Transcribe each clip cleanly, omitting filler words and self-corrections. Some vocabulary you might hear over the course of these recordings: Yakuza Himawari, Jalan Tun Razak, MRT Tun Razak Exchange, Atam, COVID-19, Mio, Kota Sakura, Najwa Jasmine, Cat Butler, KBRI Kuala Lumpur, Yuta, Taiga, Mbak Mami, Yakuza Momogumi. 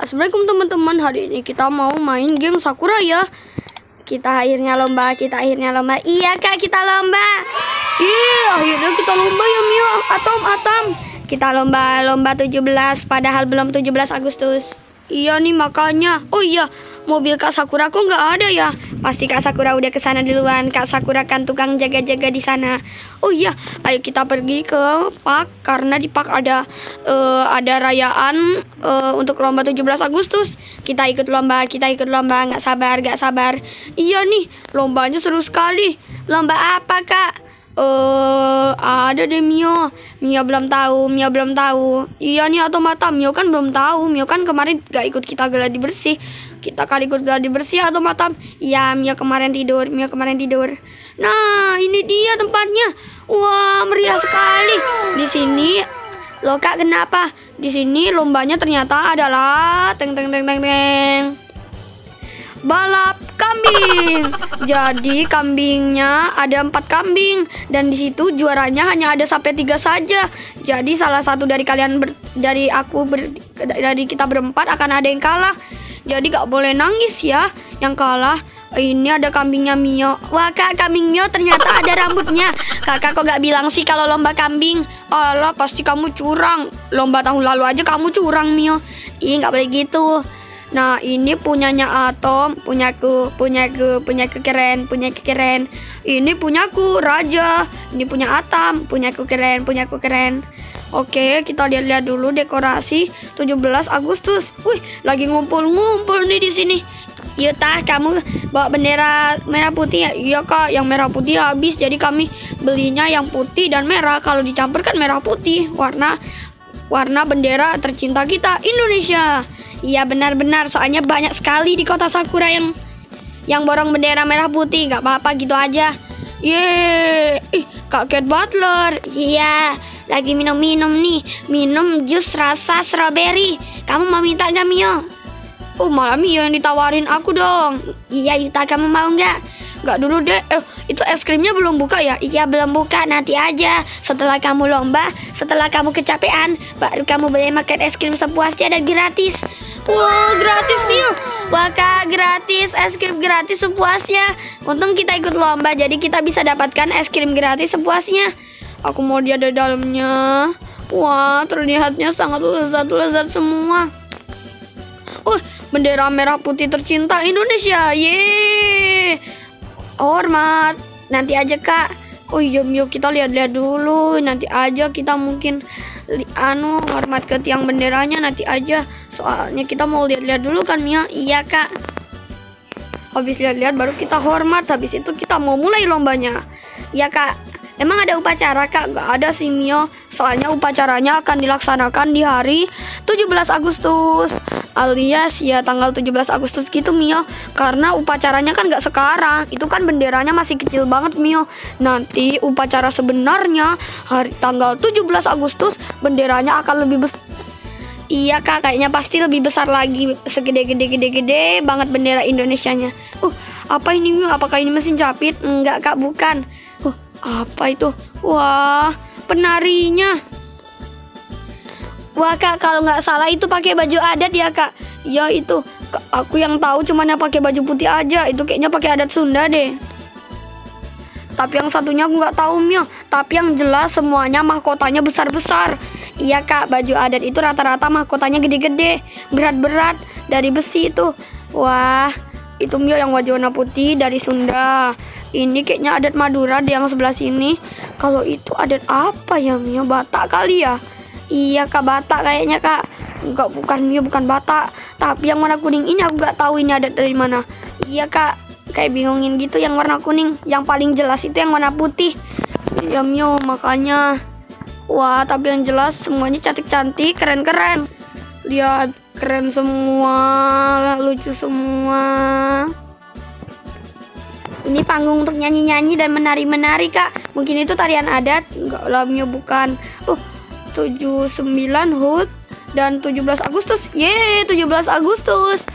Assalamualaikum teman-teman, hari ini kita mau main game Sakura ya. Kita akhirnya lomba. Iya kak, kita lomba. Iya, akhirnya kita lomba ya Mio, Atam. Kita lomba 17, padahal belum 17 Agustus. Iya nih makanya. Oh iya, mobil Kak Sakura kok nggak ada ya? Pasti Kak Sakura udah kesana duluan. Kak Sakura kan tukang jaga-jaga di sana. Oh iya, ayo kita pergi ke park karena di park ada rayaan untuk lomba 17 Agustus. Kita ikut lomba, nggak sabar. Iya nih, lombanya seru sekali. Lomba apa Kak? Ada deh Mio belum tahu. Iya nih atau mata Mio kan belum tahu. Mio kan kemarin gak ikut kita geladi bersih. Kita kali ikut geladi bersih atau mata. Iya, Mio kemarin tidur. Nah, ini dia tempatnya. Wah, meriah sekali. Di sini loh Kak, kenapa? Di sini lombanya ternyata adalah teng. Balap kambing. Jadi kambingnya ada 4 kambing dan di situ juaranya hanya ada sampai 3 saja. Jadi salah satu dari kalian dari kita berempat akan ada yang kalah. Jadi gak boleh nangis ya yang kalah. Ini ada kambingnya Mio. Wah Kak, kambing Mio ternyata ada rambutnya. Kakak kok gak bilang sih kalau lomba kambing? Alah, pasti kamu curang. Lomba tahun lalu aja kamu curang Mio. Ih, gak boleh gitu. Nah, ini punyanya Atom, punyaku keren. Ini punyaku Raja, ini punya Atam, punyaku keren. Oke, kita lihat-lihat dulu dekorasi 17 Agustus. Wih, lagi ngumpul-ngumpul nih di sini. Yuta, kamu bawa bendera merah putih ya? Iya Kak, yang merah putih habis, jadi kami belinya yang putih dan merah. Kalau dicampur kan merah putih, warna bendera tercinta kita, Indonesia. Iya benar-benar, soalnya banyak sekali di Kota Sakura yang borong bendera merah putih. Gak apa-apa gitu aja. Yeay. Ih, Kak Cat Butler. Iya, lagi minum-minum nih. Minum jus rasa strawberry. Kamu mau minta gak Mio? Oh, malah Mio yang ditawarin aku dong. Iya Yuta, kamu mau gak? Gak dulu deh. Itu es krimnya belum buka ya? Iya belum buka, nanti aja. Setelah kamu lomba, setelah kamu kecapean, baru kamu boleh makan es krim sepuasnya dan gratis. Wow, gratis Mio. Wah Kak, gratis, es krim gratis sepuasnya. Untung kita ikut lomba, jadi kita bisa dapatkan es krim gratis sepuasnya. Aku mau dia ada dalamnya. Wah, terlihatnya sangat lezat semua. Bendera merah putih tercinta Indonesia. Yeay, hormat. Nanti aja Kak. Oh iya Mio, kita lihat-lihat dulu. Nanti aja kita mungkin hormat ke tiang benderanya, nanti aja. Soalnya kita mau lihat-lihat dulu kan Mia? Iya Kak. Habis lihat-lihat baru kita hormat. Habis itu kita mau mulai lombanya. Iya Kak. Emang ada upacara Kak? Gak ada sih Mio. Soalnya upacaranya akan dilaksanakan di hari 17 Agustus. Alias ya tanggal 17 Agustus gitu Mio. Karena upacaranya kan gak sekarang. Itu kan benderanya masih kecil banget Mio. Nanti upacara sebenarnya hari tanggal 17 Agustus benderanya akan lebih besar. Iya Kak, kayaknya pasti lebih besar lagi. Segede-gede banget bendera Indonesianya. Apa ini Mio? Apakah ini mesin capit? Enggak Kak, bukan. Apa itu? Wah, penarinya. Wah Kak, kalau nggak salah itu pakai baju adat ya Kak? Ya itu, aku yang tahu cuma yang pakai baju putih aja. Itu kayaknya pakai adat Sunda deh. Tapi yang satunya aku nggak tahu Mio. Tapi yang jelas semuanya mahkotanya besar-besar. Iya Kak, baju adat itu rata-rata mahkotanya gede-gede, berat-berat, dari besi itu. Wah, itu Mio yang wajah warna putih dari Sunda. Ini kayaknya adat Madura di yang sebelah sini. Kalau itu adat apa ya Mio? Batak kali ya? Iya Kak, Batak kayaknya Kak. Enggak, bukan Mio, bukan Batak. Tapi yang warna kuning ini aku nggak tahu ini adat dari mana. Iya Kak, kayak bingungin gitu yang warna kuning. Yang paling jelas itu yang warna putih. Iya Mio, makanya. Wah, tapi yang jelas semuanya cantik-cantik, keren-keren. Lihat, keren semua, lucu semua. Ini panggung untuk nyanyi-nyanyi dan menari-menari Kak. Mungkin itu tarian adat. Enggak lah Mio, bukan. 79 HUT dan 17 Agustus. Yeay, 17 Agustus.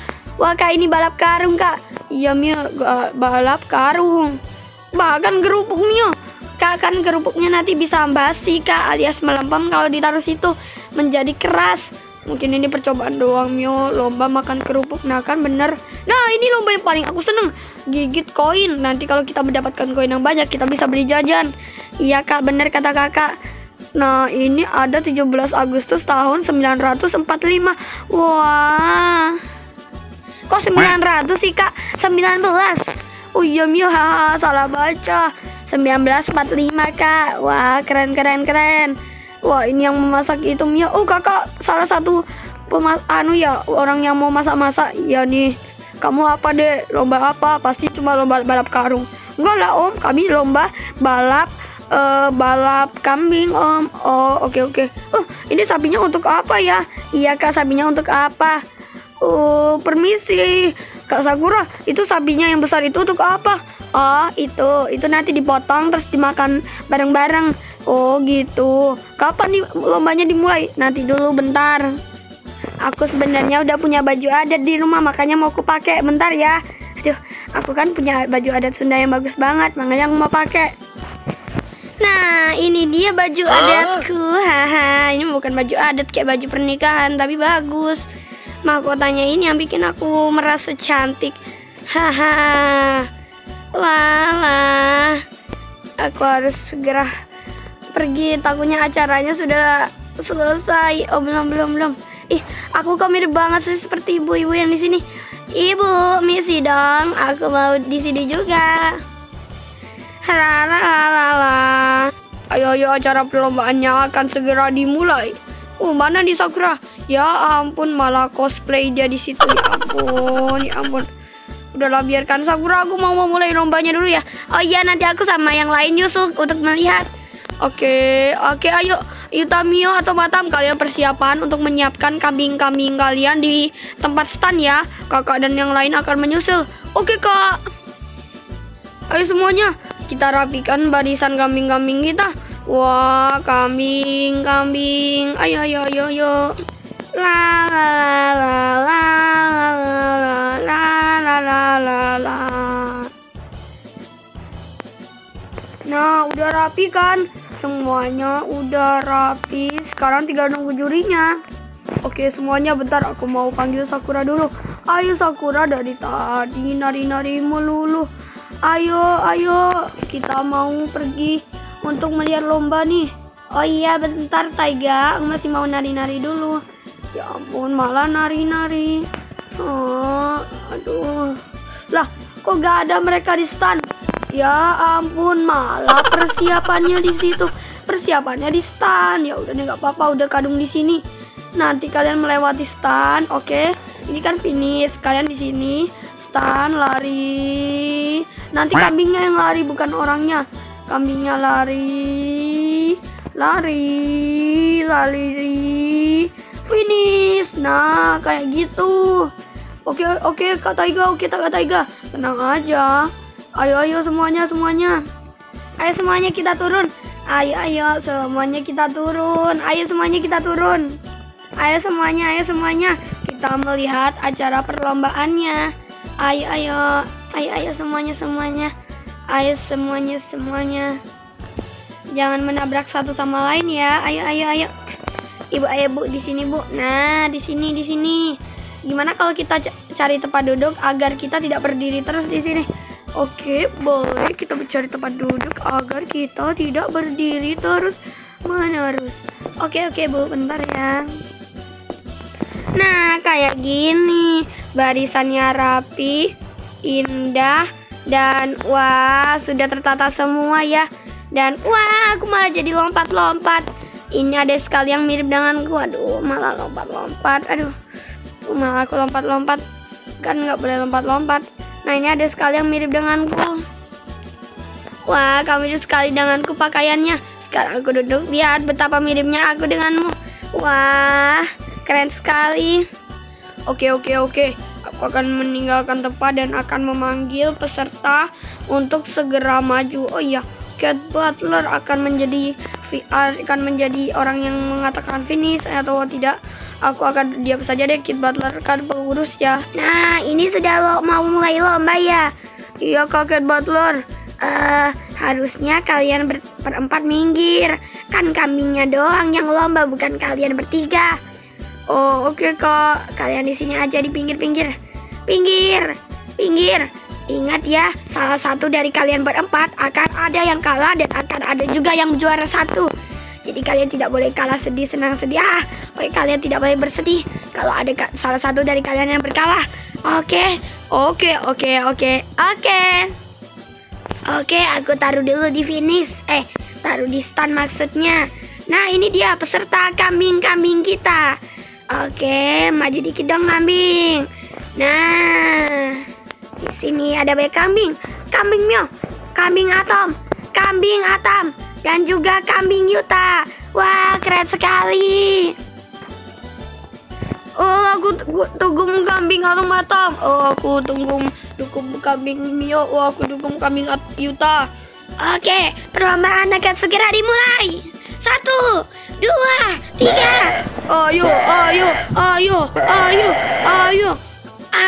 Wah Kak, ini balap karung Kak. Iya Mio, balap karung. Bahkan kerupuk Mio. Kak, kan kerupuknya nanti bisa basi Kak, alias melempem kalau ditaruh situ menjadi keras. Mungkin ini percobaan doang, Mio. Lomba makan kerupuk. Nah kan bener. Nah ini lomba yang paling aku seneng. Gigit koin. Nanti kalau kita mendapatkan koin yang banyak, kita bisa beli jajan. Iya kak, bener kata kakak. Nah ini ada 17 Agustus tahun 1945. Wah, kok 900 sih kak? 19. Oh iya Mio, haha, salah baca. 1945 kak. Wah keren keren keren. Wah ini yang memasak itu Mio. Oh kakak salah satu orang yang mau masak-masak. Iya nih. Kamu apa deh? Lomba apa? Pasti cuma lomba balap karung. Enggak lah om, kami lomba balap balap kambing om. Oh oke. Ini sapinya untuk apa ya? Iya kak, sapinya untuk apa? Oh permisi Kak Sakura, itu sapinya yang besar itu untuk apa? Oh itu nanti dipotong terus dimakan bareng-bareng. Oh gitu. Kapan nih lombanya dimulai? Nanti dulu bentar. Aku sebenarnya udah punya baju adat di rumah, makanya mau aku pakai. Bentar ya. Aduh, aku kan punya baju adat Sunda yang bagus banget, makanya aku mau pakai. Nah, ini dia baju adatku. Haha, ini bukan baju adat kayak baju pernikahan, tapi bagus. Mahkotanya ini yang bikin aku merasa cantik. Haha. Lala, aku harus segera pergi, takutnya acaranya sudah selesai. Oh belum. Ih, aku kok mirip banget sih seperti ibu-ibu yang di sini. Ibu, misi dong, aku mau di sini juga. Halalala. Ayo acara perlombaannya akan segera dimulai. Mana di Sakura? Ya ampun, malah cosplay dia di situ. Ya ampun. Udahlah biarkan Sakura, aku mau mulai lombanya dulu ya. Oh iya, nanti aku sama yang lain nyusul untuk melihat. Oke, ayo Yuta, Mio atau Atam, kalian persiapan untuk menyiapkan kambing-kambing kalian di tempat stand ya. Kakak dan yang lain akan menyusul. Oke kak. Ayo semuanya, kita rapikan barisan kambing-kambing kita. Wah, kambing-kambing. Ayo. La. Nah, udah rapi kan? Semuanya udah rapi. Sekarang tinggal nunggu jurinya. Oke, semuanya bentar, aku mau panggil Sakura dulu. Ayo Sakura, dari tadi nari-nari melulu. Ayo. Kita mau pergi untuk melihat lomba nih. Oh iya, bentar Taiga, aku masih mau nari-nari dulu. Ya ampun, malah nari-nari. Oh, aduh. Lah, kok gak ada mereka di stand? Ya ampun, malah persiapannya di situ. Persiapannya di stand. Ya udah, nggak apa-apa, udah kadung di sini. Nanti kalian melewati stand, oke? Ini kan finish. Kalian di sini stand lari. Nanti kambingnya yang lari, bukan orangnya. Kambingnya lari. Finish. Nah, kayak gitu. Oke, Kak Taiga, tenang aja. Ayo semuanya. Ayo semuanya kita turun. Ayo semuanya. Kita melihat acara perlombaannya. Ayo semuanya. Ayo semuanya. Jangan menabrak satu sama lain ya. Ayo. Ibu, ayo Bu, di sini Bu. Nah, di sini. Gimana kalau kita cari tempat duduk agar kita tidak berdiri terus di sini? Oke, boleh, kita mencari tempat duduk agar kita tidak berdiri terus menerus. Oke, Bu, bentar ya. Nah, kayak gini. Barisannya rapi, indah, dan wah, sudah tertata semua ya. Dan wah, aku malah jadi lompat-lompat. Ini ada sekali yang mirip denganku. Aduh, malah lompat-lompat. Aduh, malah aku lompat-lompat. Kan nggak boleh lompat-lompat. Nah, ini ada sekali yang mirip denganku. Wah, kamu mirip sekali denganku pakaiannya. Sekarang aku duduk, lihat betapa miripnya aku denganmu. Wah, keren sekali. Oke. Aku akan meninggalkan tempat dan akan memanggil peserta untuk segera maju. Oh iya, Cat Butler akan menjadi orang yang mengatakan finish atau tidak. Aku akan diam saja deh, Kit Butler kan pengurus ya. Nah, ini sudah mau mulai lomba ya. Iya Kak Cat Butler. Harusnya kalian berempat minggir. Kan kambingnya doang yang lomba, bukan kalian bertiga. Oh, oke kok. Kalian di sini aja di pinggir-pinggir. Pinggir, pinggir. Ingat ya, salah satu dari kalian berempat akan ada yang kalah dan akan ada juga yang juara satu. Jadi kalian tidak boleh kalah sedih, senang sedih. Oke, kalian tidak boleh bersedih kalau ada salah satu dari kalian yang berkalah. Oke, oke. Oke, aku taruh dulu di finish. Taruh di stand maksudnya. Nah, ini dia peserta kambing-kambing kita. Oke, maju dikit dong kambing. Nah, di sini ada banyak kambing. Kambing Mio, kambing Atam, dan juga kambing Yuta. Wah, keren sekali. Oh, aku dukung kambing Atam. Oh, aku dukung kambing Mio. Oh, aku dukung kambing Yuta. Oke, perlombaan akan segera dimulai. 1, 2, 3.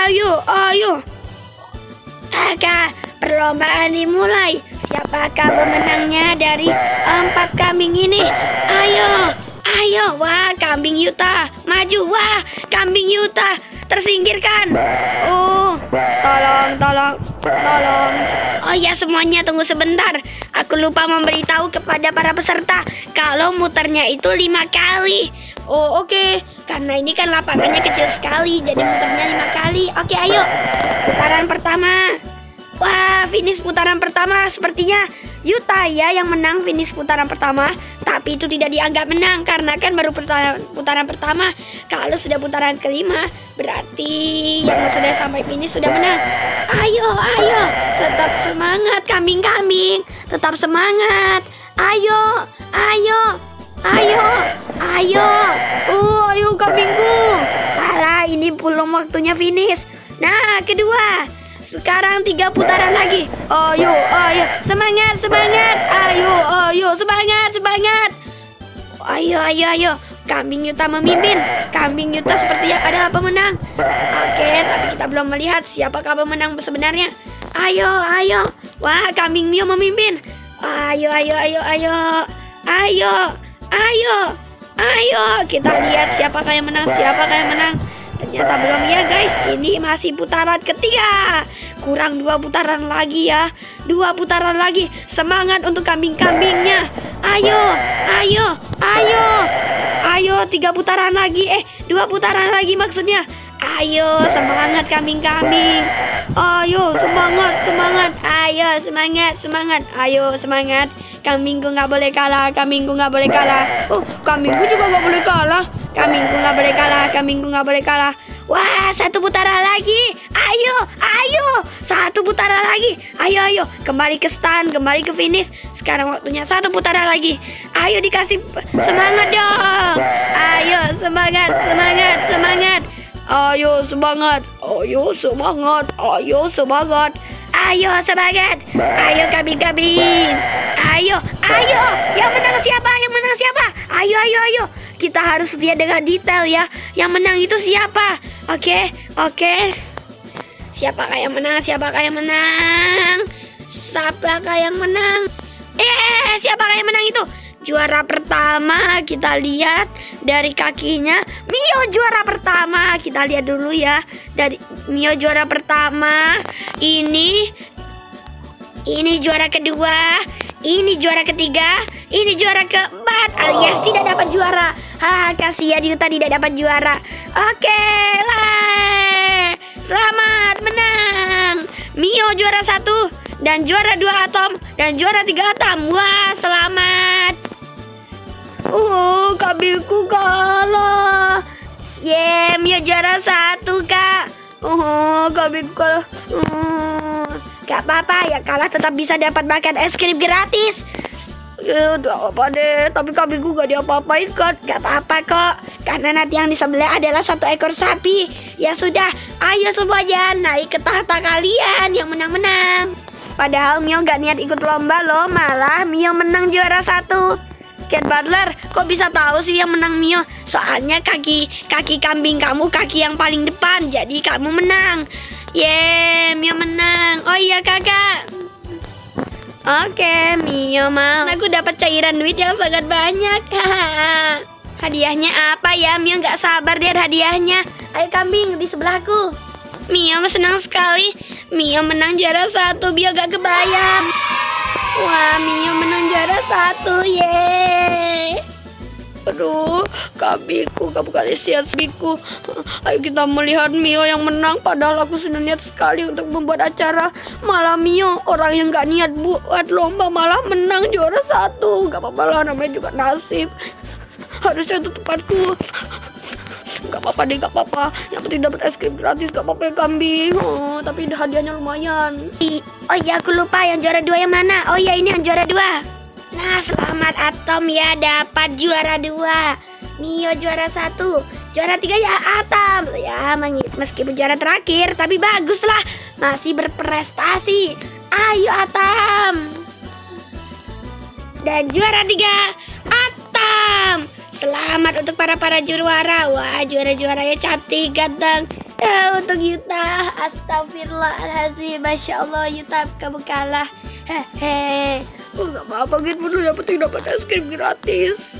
Ayo. Maka perlombaan dimulai. Siapakah pemenangnya dari 4 kambing ini? Ayo. Wah, kambing Yuta maju. Wah, kambing Yuta tersingkirkan. Oh, tolong. Oh ya, semuanya tunggu sebentar. Aku lupa memberitahu kepada para peserta kalau muternya itu 5 kali. Oh, oke. Karena ini kan lapangannya kecil sekali, jadi muternya 5 kali. Oke, ayo. Putaran pertama. Wah, finish putaran pertama. Sepertinya Yuta ya yang menang finish putaran pertama. Tapi itu tidak dianggap menang karena kan baru putaran pertama. Kalau sudah putaran kelima, berarti yang sudah sampai finish sudah menang. Ayo. Tetap semangat kambing-kambing. Tetap semangat. Ayo. Ayo kambingku. Alah, ini belum waktunya finish. Nah, kedua. Sekarang 3 putaran lagi. Ayo. Semangat. Ayo, semangat. Ayo. Kambing Yuta memimpin. Kambing Yuta sepertinya adalah pemenang. Oke, tapi kita belum melihat siapakah pemenang sebenarnya. Ayo. Wah, kambing Mio memimpin. Ayo. Kita lihat siapakah yang menang, Ternyata belum ya guys, ini masih putaran ketiga. Kurang 2 putaran lagi ya. 2 putaran lagi. Semangat untuk kambing-kambingnya. Ayo. Ayo 3 putaran lagi. 2 putaran lagi maksudnya. Ayo semangat kambing-kambing. Ayo semangat. Ayo semangat. Ayo semangat. Kambingku nggak boleh kalah. Oh, kambingku juga nggak boleh kalah. Kambingku nggak boleh kalah. Wah, 1 putaran lagi. Ayo. 1 putaran lagi. Ayo. Kembali ke stand, kembali ke finish. Sekarang waktunya 1 putaran lagi. Ayo dikasih semangat dong. Ayo semangat. Ayo semangat. Ayo kambing-kambing. Ayo. Yang menang siapa? Ayo. Kita harus lihat dengan detail ya. Yang menang itu siapa? Oke. Siapakah yang menang? Siapakah yang menang itu? Juara pertama, kita lihat dari kakinya. Mio juara pertama, kita lihat dulu ya. Dari Mio juara pertama, ini juara kedua, ini juara ketiga, ini juara keempat. Alias tidak dapat juara. Kasihan Yuta tidak dapat juara. Oke lah, selamat menang. Mio juara 1 dan juara 2 Atom dan juara 3 Atom. Wah, selamat. Kambingku kalah. Mio juara 1, Kak. Kambingku kalah. Gak apa-apa, ya kalah tetap bisa dapat makan es krim gratis. Gak apa deh, tapi kambingku gak diapa-apain kok. Gak apa-apa kok, karena nanti yang di sebelah adalah 1 ekor sapi. Ya sudah, ayo semuanya naik ke tahta kalian. Yang menang-menang. Padahal Mio gak niat ikut lomba loh. Malah Mio menang juara 1. Cat Butler, kok bisa tahu sih yang menang Mio? Soalnya kaki kambing kamu kaki yang paling depan, jadi kamu menang. Mio menang. Oh iya kakak. Oke, Mio mau. Aku dapat cairan duit yang sangat banyak. Hadiahnya apa ya? Mio nggak sabar lihat hadiahnya. Ayo kambing di sebelahku. Mio senang sekali. Mio menang juara satu. Mio gak kebayang. Wah, Mio menang juara satu. Yeay. Aduh, kambingku, kamu kasih siasatku. Ayo kita melihat Mio yang menang. Padahal aku sudah niat sekali untuk membuat acara. Malah Mio, orang yang gak niat buat lomba malah menang juara satu. Gak apa-apa lah, namanya juga nasib. Harusnya itu tempatku. Gak apa-apa deh, gak apa-apa. Yang penting dapat es krim gratis, gak apa-apa ya kambing. Oh, tapi hadiahnya lumayan. Oh iya, aku lupa yang juara dua yang mana. Oh iya, ini yang juara dua. Nah, selamat Atam ya, dapat juara dua. Mio juara satu. Juara tiga ya Atam. Ya, meskipun juara terakhir, tapi bagus lah. Masih berprestasi. Ayo Atam. Dan juara tiga Atam. Selamat untuk para-para juara. Wah, juara-juaranya cantik, ganteng. Untuk Yuta, astagfirullahaladzim. Masya Allah, Yuta, kamu kalah. Hehe. Gak apa-apa, gitu udah dapat es krim gratis.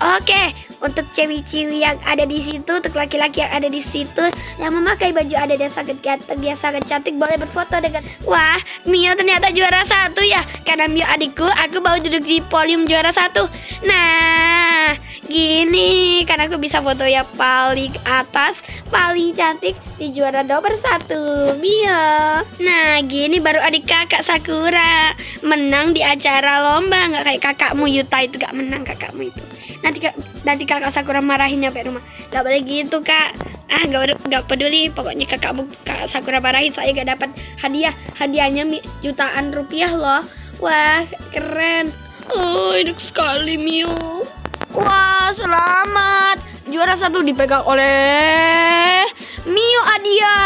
Oke, untuk cewek-cewek yang ada di situ, untuk laki-laki yang ada di situ, yang memakai baju ada dan sangat ganteng, dia sangat cantik, boleh berfoto dengan. Wah, Mio ternyata juara satu ya. Karena Mio adikku, aku mau duduk di podium juara satu. Nah, gini, karena aku bisa foto ya paling atas, paling cantik di juara nomor satu, Mio. Nah, gini baru adik kakak Sakura menang di acara lomba. Nggak kayak kakakmu Yuta itu gak menang kakakmu itu. Nanti kakak Sakura marahin nyampe rumah. Gak boleh gitu kak. Ah, gak peduli. Pokoknya kakakmu kak Sakura marahin. Saya gak dapat hadiah. Hadiahnya jutaan rupiah loh. Wah, keren. Oh, enak sekali Mio. Wah, selamat. Juara satu dipegang oleh Mio Adia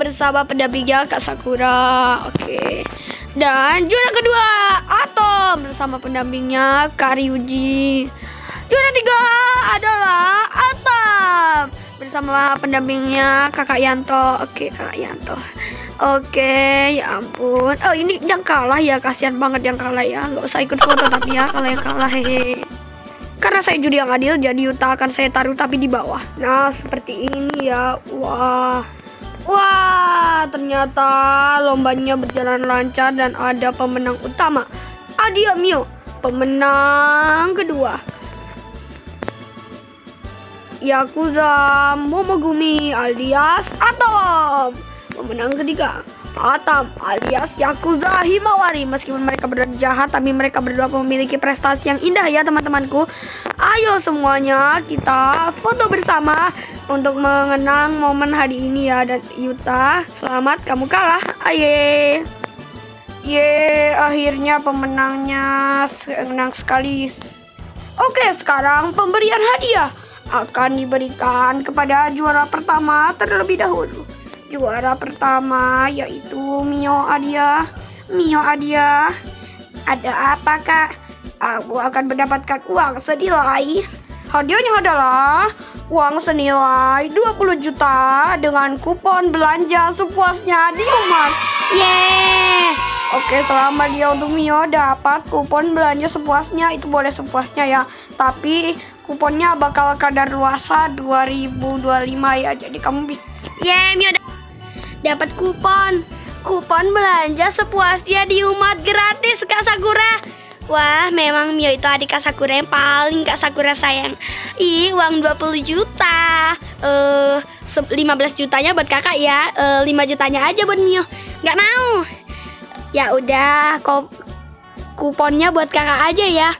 bersama pendampingnya kak Sakura. Oke. Dan juara kedua Atom bersama pendampingnya kak Ryuji. Juara tiga adalah Atam bersama pendampingnya kakak Yanto. Oke, kakak Yanto. Oke, ya ampun. Oh, ini yang kalah ya, kasihan banget yang kalah ya. Nggak usah ikut foto tapi ya kalau yang kalah, hehe. Karena saya juri yang adil, jadi Yuta akan saya taruh tapi di bawah. Nah, seperti ini ya. Wah. Wah, ternyata lombanya berjalan lancar dan ada pemenang utama. Adia Mio, pemenang kedua. Yakuza Momogumi alias Atom. Pemenang ketiga Atam alias Yakuza Himawari. Meskipun mereka berdua jahat, tapi mereka berdua memiliki prestasi yang indah ya teman-temanku. Ayo semuanya kita foto bersama untuk mengenang momen hari ini ya. Dan Yuta, selamat, kamu kalah. Aye. Ye, akhirnya pemenangnya. Senang sekali. Oke, sekarang pemberian hadiah akan diberikan kepada juara pertama terlebih dahulu. Juara pertama yaitu Mio Adia. Mio Adia, ada apa kak? Aku akan mendapatkan uang senilai. Hadiahnya adalah uang senilai 20 juta dengan kupon belanja sepuasnya di rumah. Yeay. Oke, selamat dia untuk Mio dapat kupon belanja sepuasnya. Itu boleh sepuasnya ya, tapi kuponnya bakal kadaluarsa 2025 ya. Jadi kamu bisa. Yeay, Mio dapat kupon belanja sepuasnya di umat gratis kak Sakura. Wah, memang Mio itu adik kak Sakura yang paling kak Sakura sayang. Ih, uang 20 juta. 15 jutanya buat kakak ya. 5 jutanya aja buat Mio. Nggak mau. Ya udah, kuponnya buat kakak aja ya.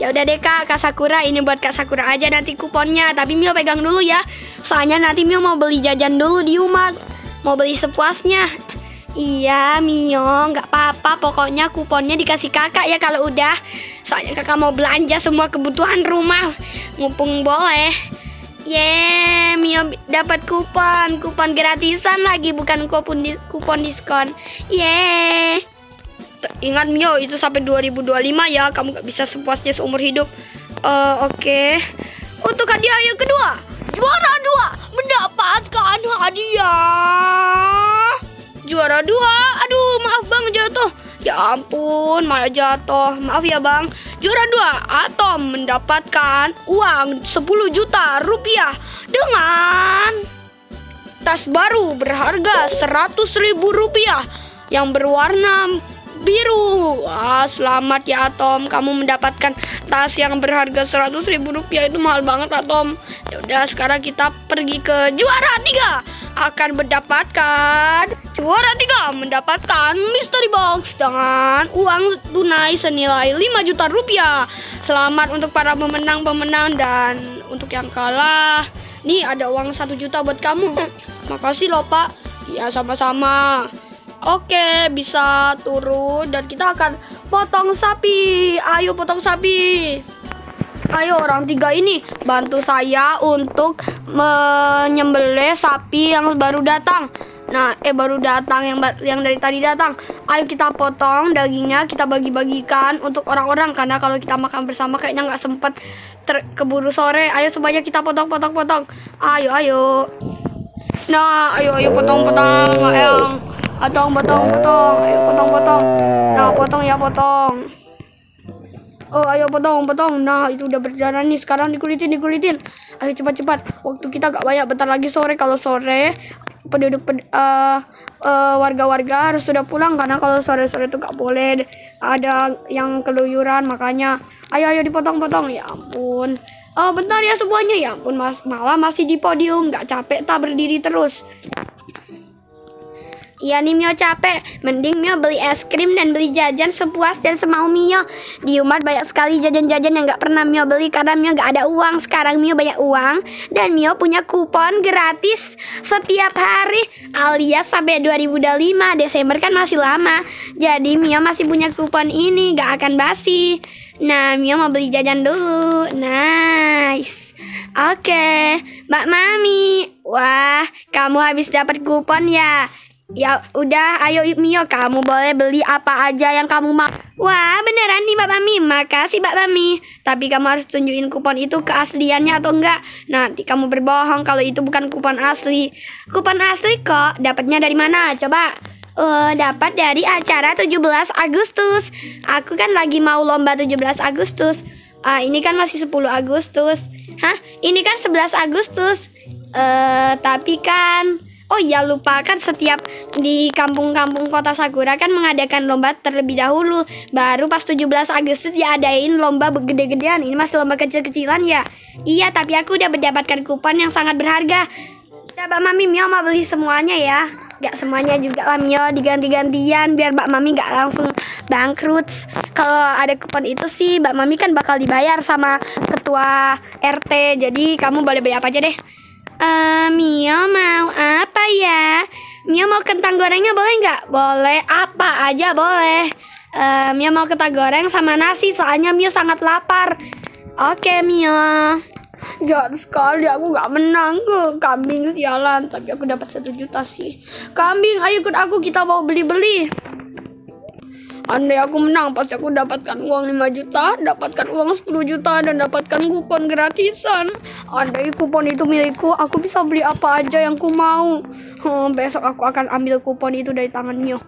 Ya udah deh kak Sakura, ini buat kak Sakura aja nanti kuponnya. Tapi Mio pegang dulu ya, soalnya nanti Mio mau beli jajan dulu di umat. Mau beli sepuasnya. Iya Mio, nggak apa-apa, pokoknya kuponnya dikasih kakak ya kalau udah. Soalnya kakak mau belanja semua kebutuhan rumah. Mumpung boleh. Yeay, Mio dapat kupon gratisan lagi, bukan kupon diskon. Yeay. Ingat Mio, itu sampai 2025 ya. Kamu gak bisa sepuasnya seumur hidup. Oke. Untuk hadiah yang kedua, juara dua mendapatkan hadiah. Juara dua, aduh maaf bang jatuh. Ya ampun, malah jatuh. Maaf ya bang. Juara 2, Atom mendapatkan uang 10 juta rupiah dengan tas baru berharga 100.000 rupiah yang berwarna biru. Wah, selamat ya Atom, kamu mendapatkan tas yang berharga 100.000 rupiah. Itu mahal banget Atom. Ya udah, sekarang kita pergi ke juara 3. Juara 3 mendapatkan mystery box dengan uang tunai senilai 5 juta rupiah. Selamat untuk para pemenang-pemenang, dan untuk yang kalah nih ada uang 1 juta buat kamu. Makasih loh Pak. Ya sama-sama. Oke, bisa turun dan kita akan potong sapi. Ayo potong sapi. Ayo orang tiga ini bantu saya untuk menyembelih sapi yang baru datang. Nah, yang dari tadi datang. Ayo kita potong dagingnya, kita bagi-bagikan untuk orang-orang, karena kalau kita makan bersama kayaknya nggak sempet, keburu sore. Ayo semuanya kita potong. Ayo. Nah, ayo potong. Ayo. Potong. Ayo potong. Nah, potong. Oh, ayo potong. Nah, itu udah berjalan nih. Sekarang dikulitin. Ayo cepat. Waktu kita gak banyak, bentar lagi sore. Kalau sore warga-warga harus sudah pulang, karena kalau sore-sore itu gak boleh ada yang keluyuran. Makanya ayo dipotong. Ya ampun. Oh, bentar ya semuanya. Ya ampun, malah masih di podium. Gak capek tak berdiri terus. Iya nih Mio capek, mending Mio beli es krim dan beli jajan sepuas dan semau Mio. Di rumah banyak sekali jajan-jajan yang gak pernah Mio beli karena Mio gak ada uang. Sekarang Mio banyak uang dan Mio punya kupon gratis setiap hari, alias sampai 2025 Desember kan masih lama. Jadi Mio masih punya kupon ini, gak akan basi. Nah, Mio mau beli jajan dulu. Nice. Oke, Mbak Mami. Wah, kamu habis dapat kupon ya? Ya udah, ayo Mio, kamu boleh beli apa aja yang kamu mau. Wah, beneran nih Mbak Mami, makasih Mbak Mami. Tapi kamu harus tunjukin kupon itu keasliannya atau enggak. Nanti kamu berbohong kalau itu bukan kupon asli. Kupon asli kok, dapatnya dari mana? Coba. Dapat dari acara 17 Agustus. Aku kan lagi mau lomba 17 Agustus. Ini kan masih 10 Agustus. Hah? Ini kan 11 Agustus. Tapi kan... Oh iya, lupa, kan setiap di kampung-kampung Kota Sakura kan mengadakan lomba terlebih dahulu. Baru pas 17 Agustus ya adain lomba gede-gedean. Ini masih lomba kecil-kecilan ya. Iya, tapi aku udah mendapatkan kupon yang sangat berharga. Udah Mbak Mami, Mio mau beli semuanya ya. Gak semuanya juga lah Mio, diganti-gantian biar Mbak Mami gak langsung bangkrut. Kalau ada kupon itu sih Mbak Mami kan bakal dibayar sama ketua RT. Jadi kamu boleh beli apa aja deh. Mio mau apa ya? Mio mau kentang gorengnya boleh nggak? Boleh, apa aja boleh. Mio mau kentang goreng sama nasi, soalnya Mio sangat lapar. Oke Mio. Jahat sekali, aku gak menang ke kambing sialan. Tapi aku dapat 1 juta sih. Kambing, ayo ikut aku, kita mau beli-beli. Andai aku menang, pasti aku dapatkan uang 5 juta, dapatkan uang 10 juta, dan dapatkan kupon gratisan. Andai kupon itu milikku, aku bisa beli apa aja yang ku mau. Besok aku akan ambil kupon itu dari tangan Mio.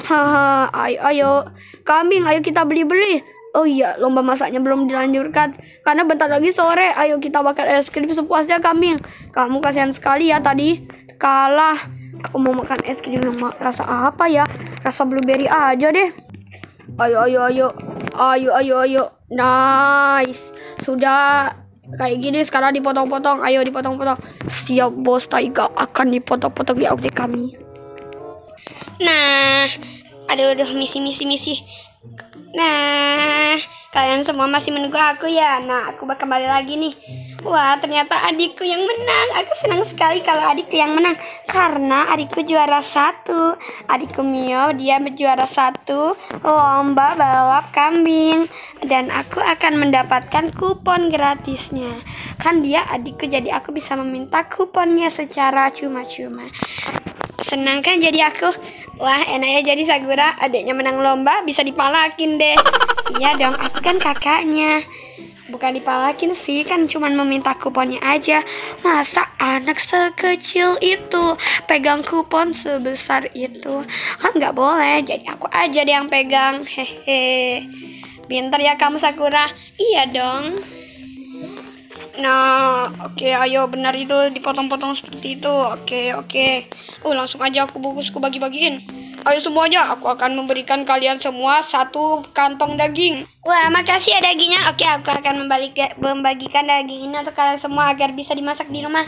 Haha, ayo. Kambing, ayo kita beli-beli. Oh iya, lomba masaknya belum dilanjutkan. Karena bentar lagi sore, ayo kita makan es krim sepuasnya kambing. Kamu kasihan sekali ya tadi, kalah. Aku mau makan es krim rasa apa ya? Rasa blueberry aja deh. Ayo. Nice. Sudah kayak gini sekarang dipotong-potong. Ayo dipotong-potong. Siap bos, Taiga akan dipotong-potong ya oleh kami. Nah, aduh misi. Nah, kalian semua masih menunggu aku ya. Nah, aku bakal kembali lagi nih. Wah, ternyata adikku yang menang. Aku senang sekali kalau adikku yang menang, karena adikku juara 1. Adikku Mio, dia juara 1 lomba balap kambing, dan aku akan mendapatkan kupon gratisnya. Kan dia adikku, jadi aku bisa meminta kuponnya secara cuma-cuma. Senang kan jadi aku? Wah, enaknya jadi Sakura, adiknya menang lomba, bisa dipalakin deh. Iya dong, aku kan kakaknya. Bukan dipalakin sih, kan cuman meminta kuponnya aja. Masa anak sekecil itu pegang kupon sebesar itu? Kan nggak boleh, jadi aku aja deh yang pegang. Hehe. Pinter ya kamu Sakura. Iya dong. Nah, oke, ayo benar itu dipotong-potong seperti itu. Oke. Langsung aja aku bungkusku bagi-bagiin. Ayo semuanya, aku akan memberikan kalian semua satu kantong daging. Wah, makasih ya dagingnya. Oke, aku akan membagikan daging ini untuk kalian semua agar bisa dimasak di rumah.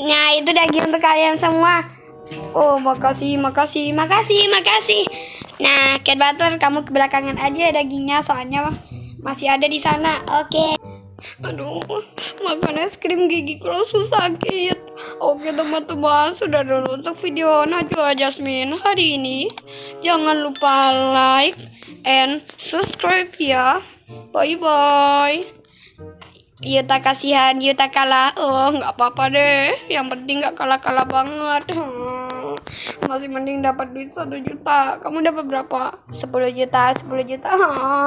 Nah, itu daging untuk kalian semua. Oh, makasih. Nah, Cat Butler, kamu ke belakangan aja dagingnya, soalnya masih ada di sana. Oke. Aduh, makan es krim gigi aku sakit. Oke teman-teman, sudah dulu untuk video Najwa Jasmine hari ini. Jangan lupa like and subscribe ya. Bye-bye. Yuta kasihan, Yuta kalah. Oh, nggak apa-apa deh. Yang penting nggak kalah-kalah banget. Masih mending dapat duit 1 juta. Kamu dapat berapa? 10 juta.